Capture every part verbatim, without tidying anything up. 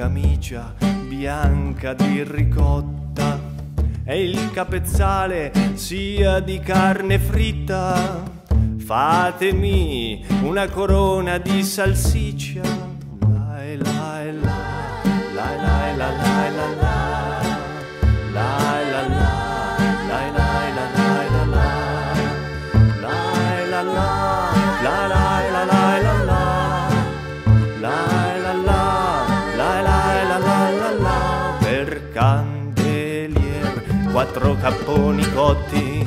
camicia bianca di ricotta e il capezzale sia di carne fritta. Fatemi una corona di salsiccia. Lai lai lai, lai lai lai lai lai, lai lai lai. Quattro capponi cotti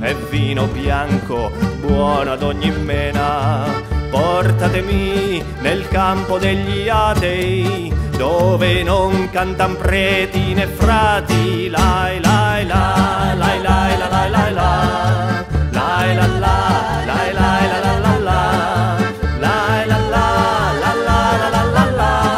e vino bianco buono ad ogni mena. Portatemi nel campo degli atei dove non cantan preti né frati. Lai lai la, lai lai la lai lai la, lai la la, lai lai la la la la, lai la la, la la la la la.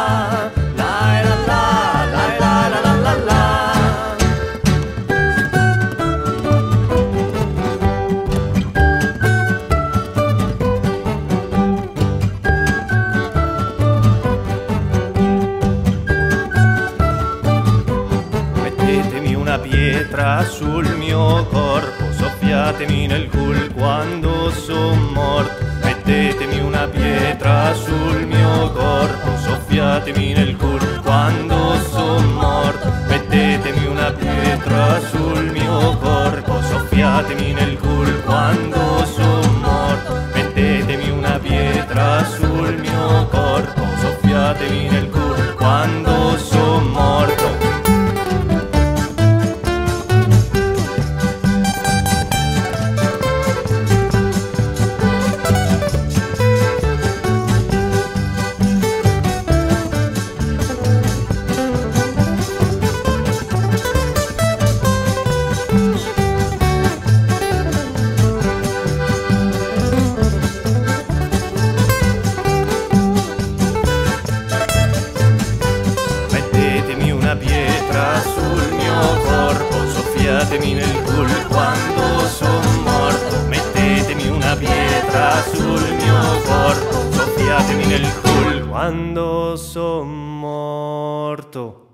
Sul mio corpo soffiatemi nel culo quando son morto. Mettetemi una pietra sul mio corpo, soffiatemi nel culo quando son morto. Mettetemi una pietra sul mio corpo, soffiatemi nel culo quando son morto. Mettetemi una pietra sul mio corpo, soffiatemi nel culo quando son morto. Cuando son muertos.